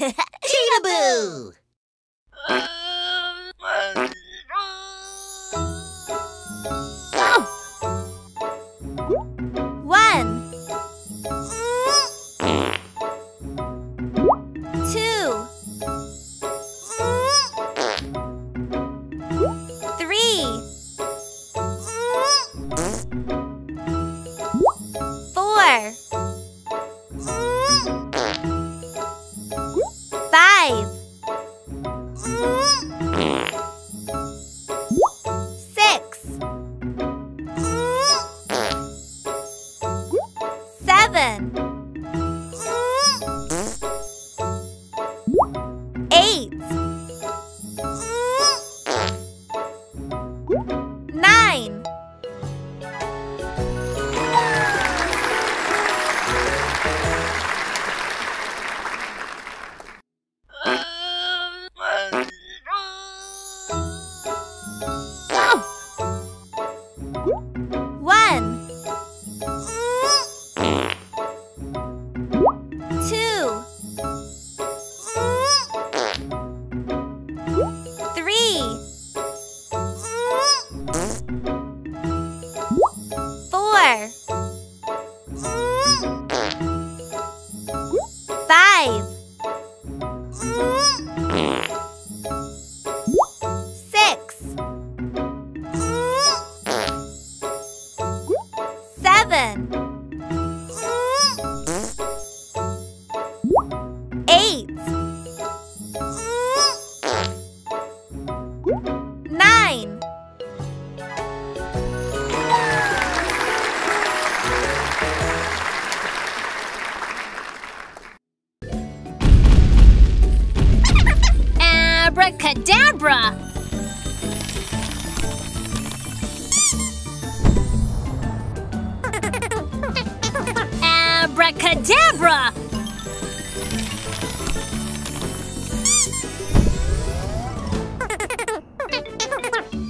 Cheetah-boo! Abracadabra!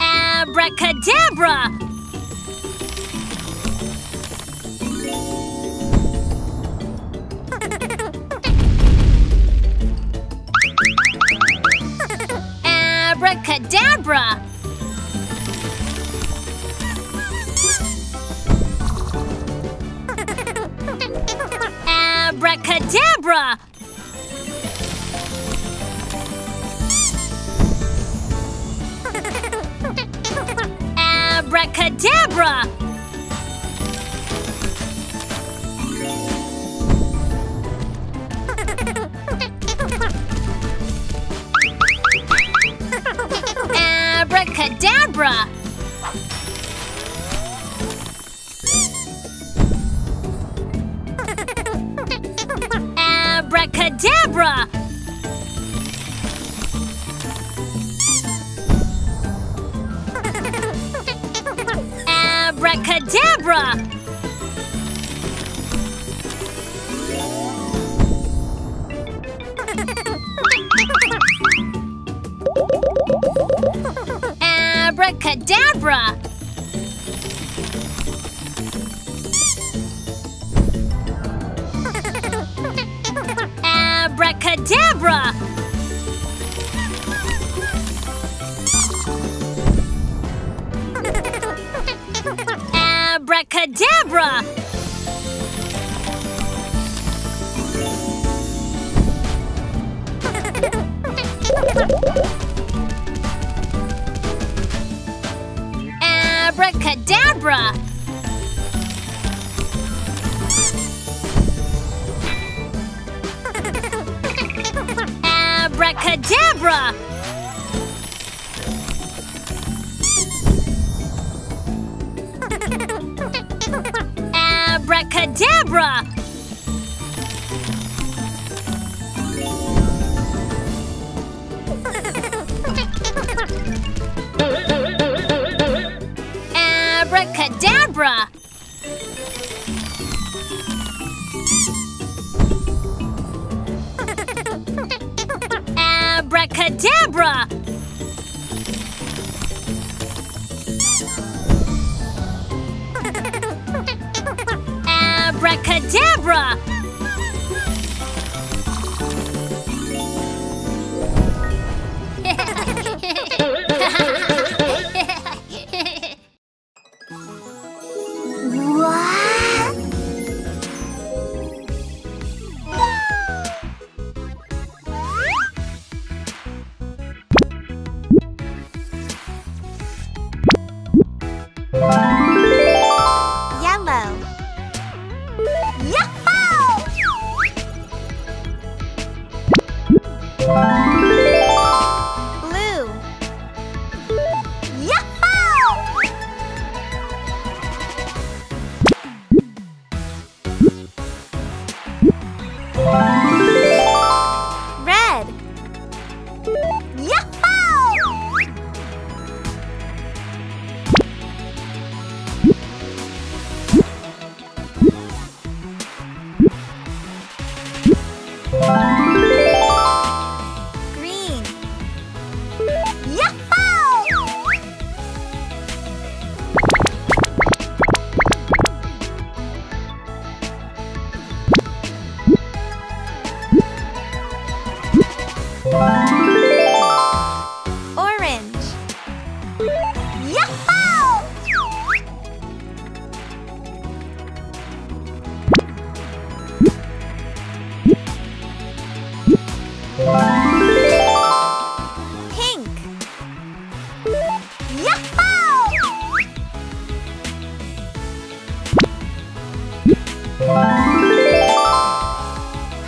Abracadabra! Abracadabra! Abracadabra! Abracadabra! Abracadabra! Abracadabra! Abracadabra! Abracadabra! Abracadabra! Abracadabra! Abracadabra! Abracadabra! Abracadabra! Abracadabra! Abracadabra! Abracadabra! Abracadabra! Blue. Yahoo! Red.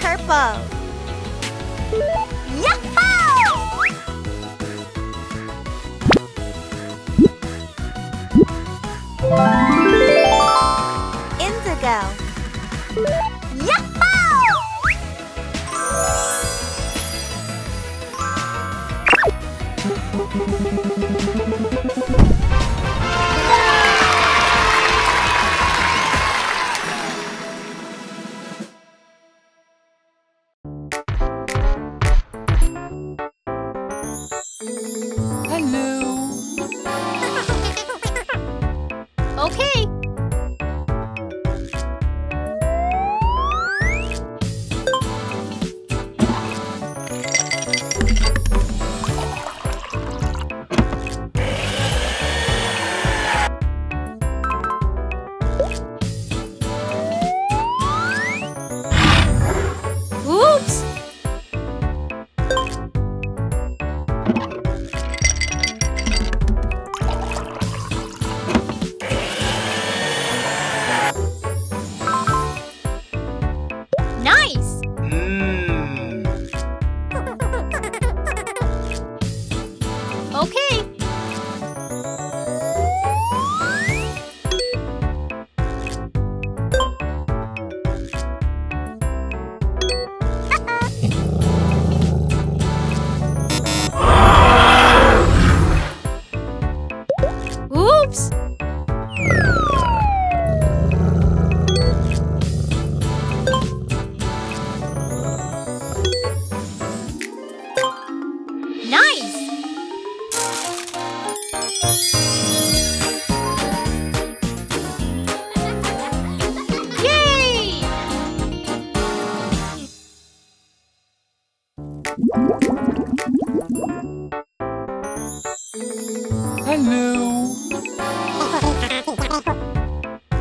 Purple. Yahoo! Indigo. Yahoo! Okay. Hello.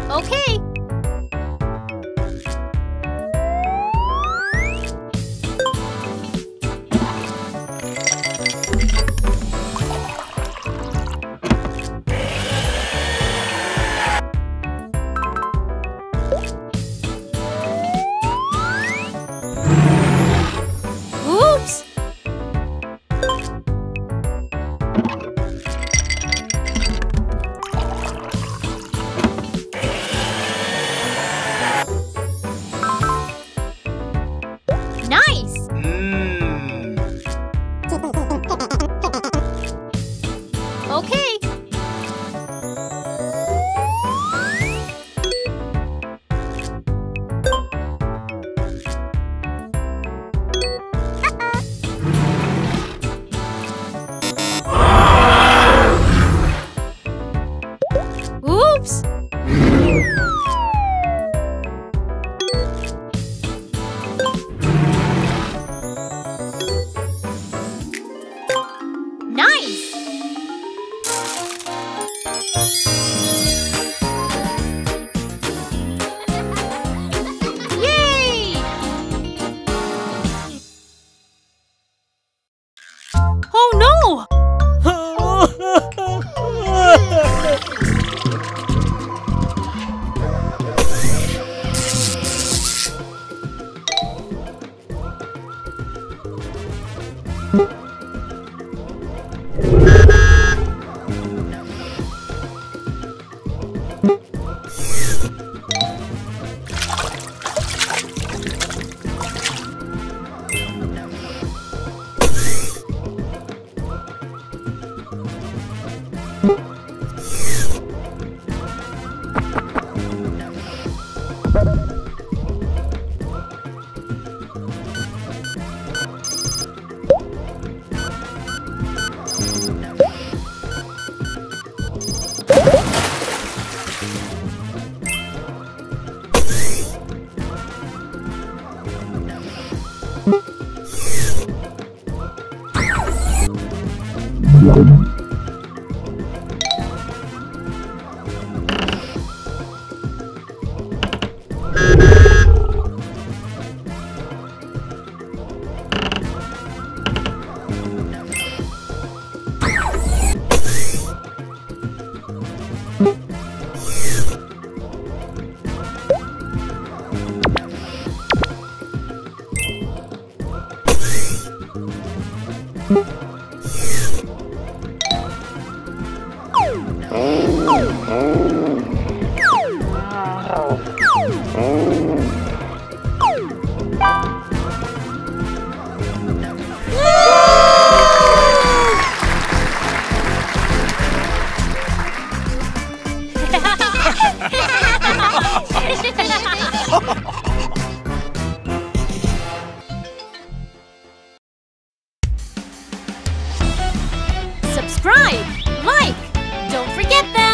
Okay. Subscribe, like, don't forget that.